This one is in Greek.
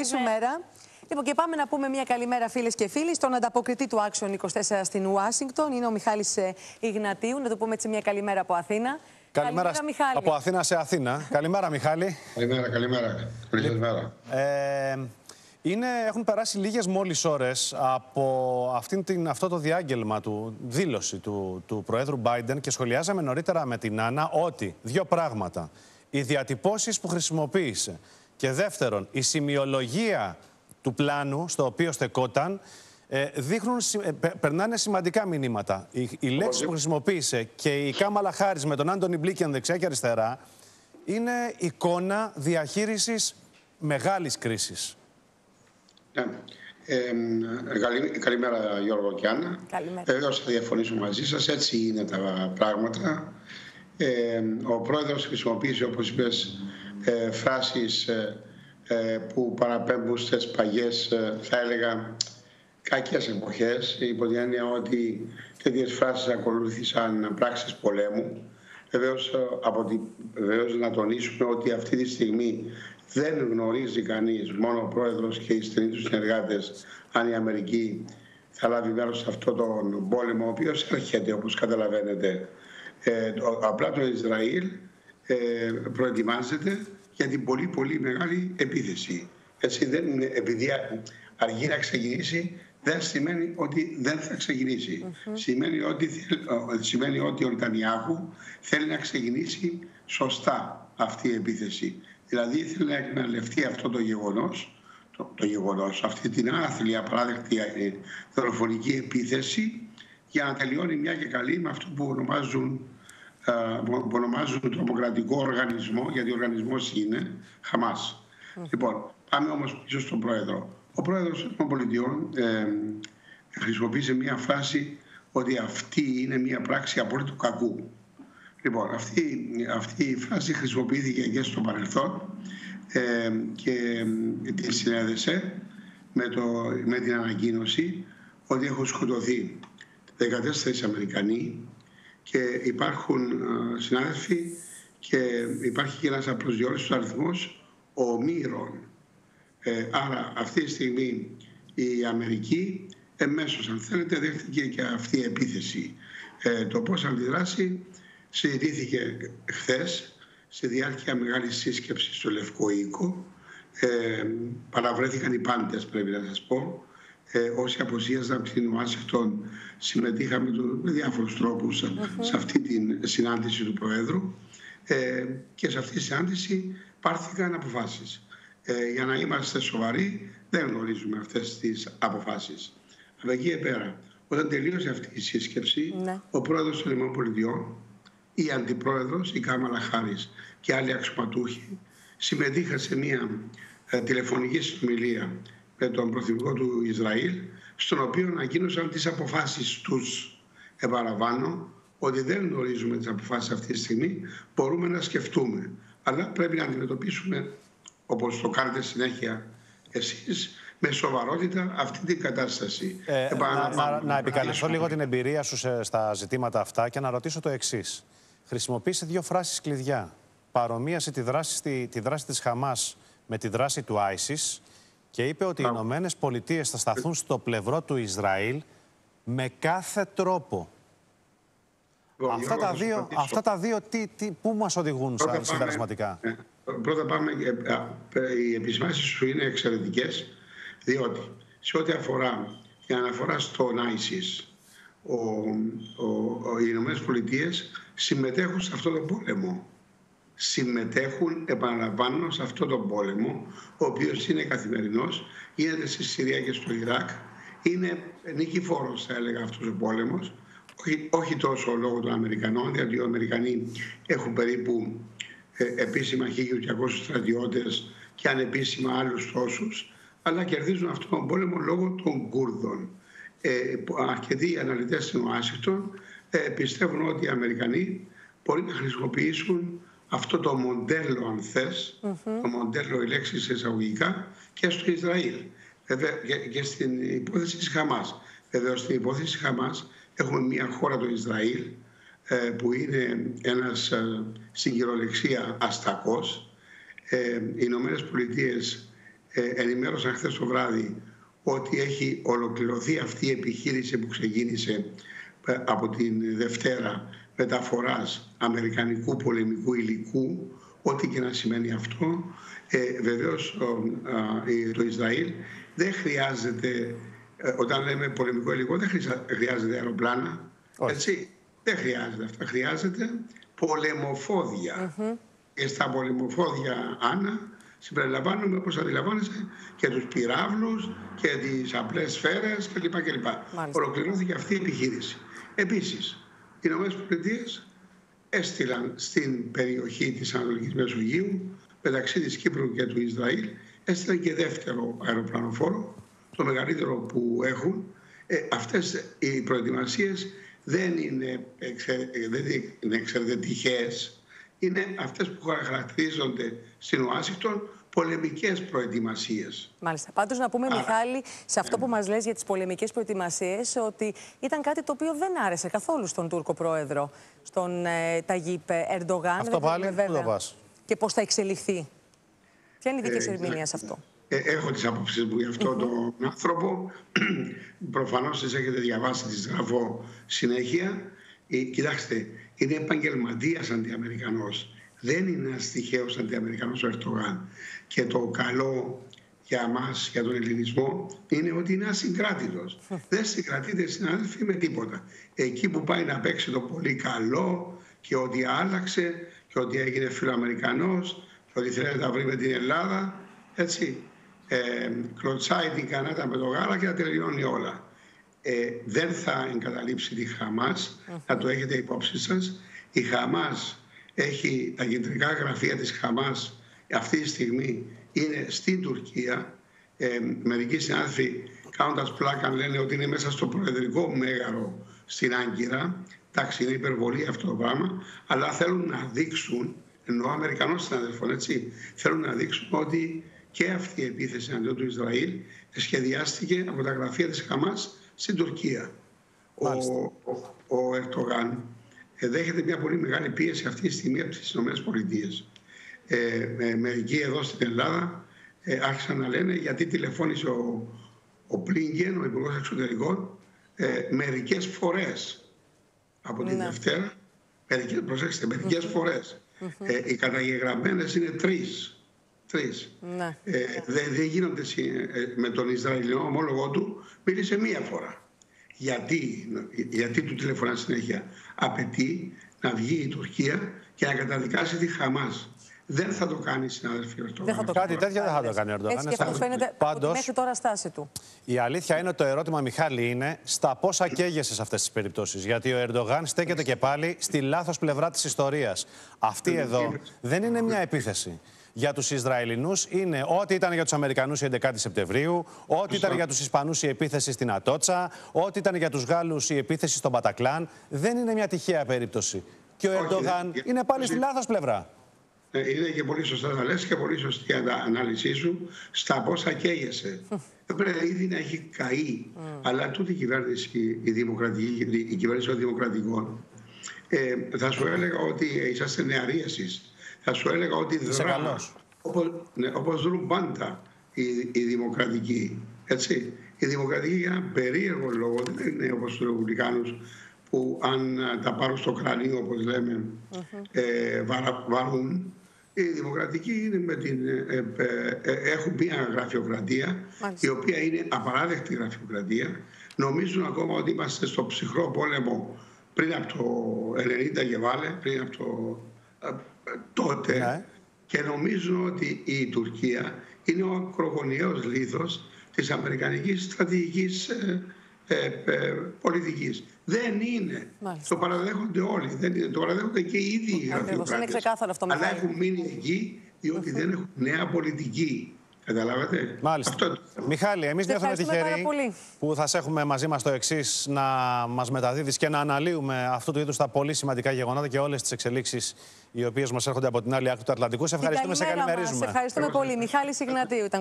Καλή σου μέρα. Λοιπόν, και πάμε να πούμε μια καλημέρα, φίλες και φίλοι, στον ανταποκριτή του Action 24 στην Ουάσιγκτον. Είναι ο Μιχάλης Ιγνατίου. Να το πούμε έτσι μια καλημέρα από Αθήνα. Καλημέρα, Μιχάλη. Από Αθήνα σε Αθήνα. Καλημέρα, Μιχάλη. Καλημέρα. Έχουν περάσει λίγες μόλις ώρες από αυτό το διάγγελμα του, δήλωση του Προέδρου Biden, και σχολιάζαμε νωρίτερα με την Άννα ότι δύο πράγματα: οι διατυπώσεις που χρησιμοποίησε και δεύτερον η σημειολογία του πλάνου στο οποίο στεκόταν, περνάνε σημαντικά μηνύματα. Οι λέξεις που χρησιμοποίησε και η Κάμαλα Χάρις με τον Άντονι Μπλίνκεν δεξιά και αριστερά είναι εικόνα διαχείρισης μεγάλης κρίσης. Ναι. Καλημέρα, Γιώργο και Άννα. Βεβαίως θα διαφωνήσουμε μαζί σας. Έτσι είναι τα πράγματα. Ο πρόεδρος χρησιμοποίησε, όπως είπες, φράσεις που παραπέμπουν στις παγιές, θα έλεγα, κακές εποχές, υπό την έννοια ότι τέτοιες φράσεις ακολούθησαν πράξεις πολέμου. Βεβαίως να τονίσουμε ότι αυτή τη στιγμή δεν γνωρίζει κανείς, μόνο ο πρόεδρος και οι στενοί του συνεργάτες, αν η Αμερική θα λάβει μέρος σε αυτόν τον πόλεμο, ο οποίος έρχεται, όπως καταλαβαίνετε. Απλά το Ισραήλ προετοιμάζεται για την πολύ μεγάλη επίθεση. Έτσι, επειδή αργεί να ξεκινήσει, δεν σημαίνει ότι δεν θα ξεκινήσει. Σημαίνει ότι ο Νετανιάχου θέλει να ξεκινήσει σωστά αυτή η επίθεση. Δηλαδή θέλει να εκμεταλλευτεί αυτό το γεγονός, αυτή την άθλια, απαράδεκτη δολοφονική επίθεση, για να τελειώνει μια και καλή με αυτό που ονομάζουν τρομοκρατικό οργανισμό, γιατί ο οργανισμός είναι Χαμάς. Λοιπόν, πάμε όμως πίσω στον πρόεδρο. Ο πρόεδρος των Πολιτειών χρησιμοποίησε μια φράση ότι αυτή είναι μια πράξη απόλυτου κακού. Λοιπόν, αυτή η φράση χρησιμοποιήθηκε και στο παρελθόν και τη συνέδεσε με την ανακοίνωση ότι έχουν σκοτωθεί 14 Αμερικανοί και υπάρχουν συνάδελφοι και υπάρχει και ένας απροσδιορίστος αριθμός ομήρων. Άρα αυτή τη στιγμή η Αμερική εμέσως, αν θέλετε, δέχτηκε και αυτή η επίθεση. Το πώς αντιδράσει συζητήθηκε χθες στη διάρκεια μεγάλης σύσκεψης στο Λευκό Οίκο. Παραβρέθηκαν οι πάντες, πρέπει να σας πω. Όσοι αποσίαζαν από την Ουάσιγκτον συμμετείχαμε με διάφορους τρόπους σε αυτή τη συνάντηση του Προέδρου, και σε αυτή τη συνάντηση πάρθηκαν αποφάσεις. Για να είμαστε σοβαροί, δεν γνωρίζουμε αυτές τις αποφάσεις. Από εκεί πέρα, όταν τελείωσε αυτή η σύσκεψη, ο πρόεδρος των ΗΠΑ, η αντιπρόεδρος, η Κάμαλα Χάρις και άλλοι αξιωματούχοι συμμετείχαν σε μια τηλεφωνική συνομιλία με τον Πρωθυπουργό του Ισραήλ, στον οποίο ανακοίνωσαν τις αποφάσεις τους. Επαναλαμβάνω ότι δεν γνωρίζουμε τις αποφάσεις αυτή τη στιγμή, μπορούμε να σκεφτούμε. Αλλά πρέπει να αντιμετωπίσουμε, όπως το κάνετε συνέχεια εσείς, με σοβαρότητα αυτή την κατάσταση. Να επικαλεστώ λίγο την εμπειρία σου στα ζητήματα αυτά και να ρωτήσω το εξής. Χρησιμοποίησε δύο φράσεις κλειδιά. Παρομοίασε τη δράση της Χαμάς με τη δράση του ISIS και είπε ότι οι Ηνωμένες Πολιτείες θα σταθούν στο πλευρό του Ισραήλ με κάθε τρόπο. Αυτά τα δύο πού μας οδηγούν συμπερασματικά? Πρώτα πάμε, οι επισημάσεις σου είναι εξαιρετικές, διότι σε ό,τι αφορά την αναφορά στον ISIS, οι Ηνωμένες Πολιτείες συμμετέχουν σε αυτόν τον πόλεμο. Συμμετέχουν, επαναλαμβάνω, σε αυτόν τον πόλεμο, ο οποίος είναι καθημερινός, γίνεται στη Συρία και στο Ιράκ. Είναι νικηφόρος, θα έλεγα, αυτός ο πόλεμος. Όχι τόσο λόγω των Αμερικανών, διότι οι Αμερικανοί έχουν περίπου επίσημα 1.200 στρατιώτες και ανεπίσημα άλλους τόσους, αλλά κερδίζουν αυτόν τον πόλεμο λόγω των Κούρδων. Αρκετοί αναλυτές στην Ουάσιγκτον πιστεύουν ότι οι Αμερικανοί μπορεί να χρησιμοποιήσουν αυτό το μοντέλο, αν θες, το μοντέλο, η λέξη σε εισαγωγικά, και στο Ισραήλ και στην υπόθεση της Χαμάς. Βεβαίως στην υπόθεση της Χαμάς έχουμε μια χώρα, το Ισραήλ, που είναι ένας στην κυριολεξία αστακός. Οι Ηνωμένες Πολιτείες ενημέρωσαν χθες το βράδυ ότι έχει ολοκληρωθεί αυτή η επιχείρηση που ξεκίνησε από την Δευτέρα μεταφοράς αμερικανικού πολεμικού υλικού, ό,τι και να σημαίνει αυτό. Βεβαίως το Ισραήλ δεν χρειάζεται, όταν λέμε πολεμικό υλικό, δεν χρειάζεται αεροπλάνα. Έτσι. Δεν χρειάζεται αυτά. Χρειάζεται πολεμοφόδια. Και στα πολεμοφόδια, Άννα, συμπεριλαμβάνουμε, όπως αντιλαμβάνεσαι, και τους πυράβλους και τις απλές σφαίρες κλπ. Ολοκληρώθηκε αυτή η επιχείρηση. Επίσης, οι ΗΠΑ έστειλαν στην περιοχή της Ανατολικής Μεσογείου, μεταξύ της Κύπρου και του Ισραήλ, έστειλαν και δεύτερο αεροπλανοφόρο, το μεγαλύτερο που έχουν. Αυτές οι προετοιμασίες δεν είναι εξαιρετικά τυχαίες. Είναι αυτές που χαρακτηρίζονται στην Ουάσιγκτον πολεμικές προετοιμασίες. Μάλιστα. Πάντως να πούμε, Μιχάλη, σε αυτό που μας λες για τις πολεμικές προετοιμασίες, ότι ήταν κάτι το οποίο δεν άρεσε καθόλου στον Τούρκο πρόεδρο, στον Ταγίπ Ερντογάν. Αυτό πάλι πού το πας. Και πώς θα εξελιχθεί. Ποια είναι η δική σου ερμηνεία σε αυτό? Έχω τις απόψεις μου για αυτόν τον άνθρωπο. Προφανώς τις έχετε διαβάσει, τις γράφω συνέχεια. Κοιτάξτε, είναι επαγγελματίας αντιαμερικανός. Δεν είναι ένας τυχαίος αντιαμερικανός ο Ερντογάν. Και το καλό για μας, για τον ελληνισμό, είναι ότι είναι ασυγκράτητος. Δεν συγκρατείται, συνάδελφοι, με τίποτα. Εκεί που πάει να παίξει το πολύ καλό και ότι άλλαξε και ότι έγινε φιλοαμερικανός και ότι θέλει να τα βρει με την Ελλάδα, έτσι, κλωτσάει την κανάτα με το γάλα και τα τελειώνει όλα. Δεν θα εγκαταλείψει τη Χαμάς, να το έχετε υπόψη σας. Η Χαμάς έχει τα κεντρικά γραφεία της Χαμάς, αυτή τη στιγμή είναι στην Τουρκία. Μερικοί συνάδελφοι, κάνοντας πλάκα, λένε ότι είναι μέσα στο προεδρικό μέγαρο στην Άγκυρα. Εντάξει, είναι υπερβολή αυτό το πράγμα, αλλά θέλουν να δείξουν, ενώ ο Αμερικανός συνάδελφος, έτσι, θέλουν να δείξουν ότι και αυτή η επίθεση αντί του Ισραήλ σχεδιάστηκε από τα γραφεία της Χαμάς στην Τουρκία. Ο Ερντογάν δέχεται μια πολύ μεγάλη πίεση αυτή τη στιγμή από τις ΗΠΑ. Μερικοί εδώ στην Ελλάδα άρχισαν να λένε γιατί τηλεφώνησε ο Μπλίνκεν, ο Υπουργός Εξωτερικών, μερικές φορές από τη Δευτέρα. Προσέξτε, μερικές φορές. Οι καταγεγραμμένες είναι τρεις. Ναι. Δεν γίνονται με τον Ισραηλινό ομόλογο του. Μίλησε μία φορά. Γιατί του τηλεφωνά συνέχεια? Απαιτεί να βγει η Τουρκία και να καταδικάσει τη Χαμάς. Δεν θα το κάνει, συνάδελφοι, αυτό. Κάτι τέτοια δεν θα το κάνει ο Ερντογάν. Έτσι και αυτό φαίνεται πάντως, μέχρι τώρα στάση του. Η αλήθεια είναι, το ερώτημα, Μιχάλη, είναι στα πόσα καίγεσαι σε αυτές τις περιπτώσεις. Γιατί ο Ερντογάν στέκεται και πάλι στη λάθος πλευρά της ιστορίας. Αυτή εδώ δεν είναι μια επίθεση. Για τους Ισραηλινούς είναι ό,τι ήταν για τους Αμερικανούς η 11η Σεπτεμβρίου, ό,τι ήταν για τους Ισπανούς η επίθεση στην Ατότσα, ό,τι ήταν για τους Γάλλους η επίθεση στον Πατακλάν. Δεν είναι μια τυχαία περίπτωση. Και ο Ερντογάν είναι πάλι στη λάθος πλευρά. Είναι και πολύ σωστά να λες και πολύ σωστή ανάλυση σου στα πόσα καίγεσαι. Πρέπει ήδη να έχει καεί, αλλά τούτη η κυβέρνηση, η κυβέρνηση των Δημοκρατικών, θα σου έλεγα ότι είσαστε νεαροί εσείς. Θα σου έλεγα ότι δρά, όπως δρούν πάντα οι δημοκρατικοί. Έτσι. Οι δημοκρατικοί για έναν περίεργο λόγο δεν είναι όπως τους ρεπουμπλικάνους που αν τα πάρουν στο κρανίο, όπως λέμε, βαρούν. Οι δημοκρατικοί είναι με την, έχουν μια γραφειοκρατία, η οποία είναι απαράδεκτη γραφειοκρατία. Νομίζουν ακόμα ότι είμαστε στο ψυχρό πόλεμο πριν από το 90 και βάλε, πριν από το... τότε και νομίζω ότι η Τουρκία είναι ο ακρογωνιαίος λίθος της αμερικανικής στρατηγικής πολιτικής. Δεν είναι. Το παραδέχονται όλοι. Δεν είναι. Το παραδέχονται και οι ίδιοι οι γραφειοκράτες. Αλλά έχουν μείνει εκεί διότι δεν έχουν νέα πολιτική. Καταλάβατε. Αυτό... Μιχάλη, εμείς νιώθουμε τυχεροί που θα σε έχουμε μαζί μας το εξής, να μας μεταδίδεις και να αναλύουμε αυτού του είδους τα πολύ σημαντικά γεγονότα και όλες τις εξελίξεις οι οποίες μας έρχονται από την άλλη άκρη του Ατλαντικού. Σε ευχαριστούμε, σε καλημερίζουμε. Σε ευχαριστούμε πολύ. Μιχάλης Ιγνατίου ήταν.